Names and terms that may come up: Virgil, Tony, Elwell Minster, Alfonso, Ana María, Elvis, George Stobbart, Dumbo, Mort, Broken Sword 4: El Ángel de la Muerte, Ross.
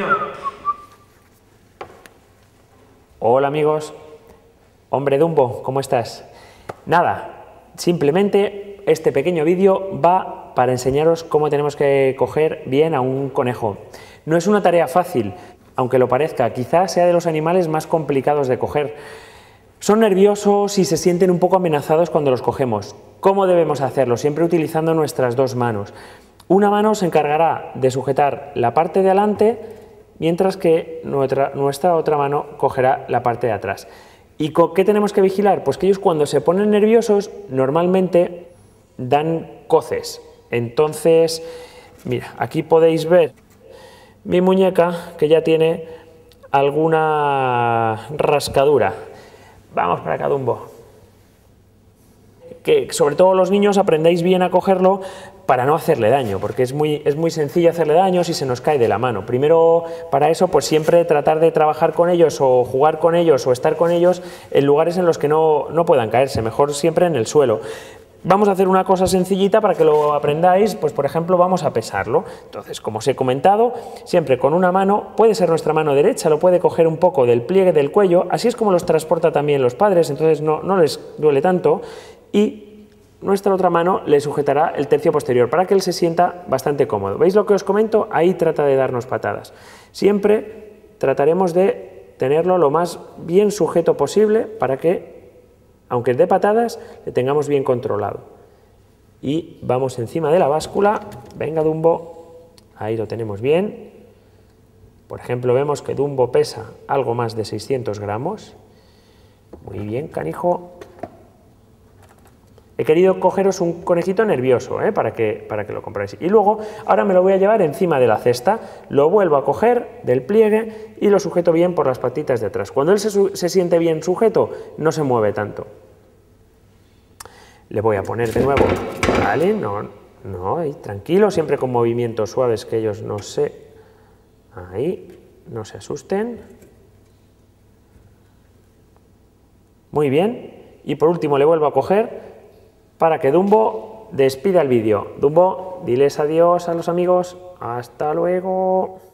Acción. Hola amigos. Hombre Dumbo, ¿cómo estás? Nada, simplemente este pequeño vídeo va para enseñaros cómo tenemos que coger bien a un conejo. No es una tarea fácil, aunque lo parezca, quizás sea de los animales más complicados de coger. Son nerviosos y se sienten un poco amenazados cuando los cogemos. ¿Cómo debemos hacerlo? Siempre utilizando nuestras dos manos. Una mano se encargará de sujetar la parte de adelante, mientras que nuestra otra mano cogerá la parte de atrás. ¿Y qué tenemos que vigilar? Pues que ellos cuando se ponen nerviosos normalmente dan coces. Entonces, mira, aquí podéis ver mi muñeca que ya tiene alguna rascadura. Vamos para acá, Dumbo. Que sobre todo los niños aprendéis bien a cogerlo para no hacerle daño, porque es muy sencillo hacerle daño si se nos cae de la mano. Primero, para eso, pues siempre tratar de trabajar con ellos o jugar con ellos o estar con ellos en lugares en los que no puedan caerse, mejor siempre en el suelo. Vamos a hacer una cosa sencillita para que lo aprendáis, pues por ejemplo vamos a pesarlo. Entonces, como os he comentado, siempre con una mano, puede ser nuestra mano derecha, lo puede coger un poco del pliegue del cuello, así es como los transporta también los padres, entonces no les duele tanto. Y nuestra otra mano le sujetará el tercio posterior para que él se sienta bastante cómodo. ¿Veis lo que os comento? Ahí trata de darnos patadas. Siempre trataremos de tenerlo lo más bien sujeto posible para que, aunque dé patadas, le tengamos bien controlado. Y vamos encima de la báscula. Venga, Dumbo. Ahí lo tenemos bien. Por ejemplo, vemos que Dumbo pesa algo más de 600 gramos. Muy bien, canijo. He querido cogeros un conejito nervioso, para que lo compréis. Y luego, ahora me lo voy a llevar encima de la cesta, lo vuelvo a coger del pliegue y lo sujeto bien por las patitas de atrás. Cuando él se siente bien sujeto, no se mueve tanto. Le voy a poner de nuevo, ¿vale? No, ahí, tranquilo, siempre con movimientos suaves que ellos ahí, no se asusten. Muy bien. Y por último le vuelvo a coger para que Dumbo despida el vídeo. Dumbo, diles adiós a los amigos. Hasta luego.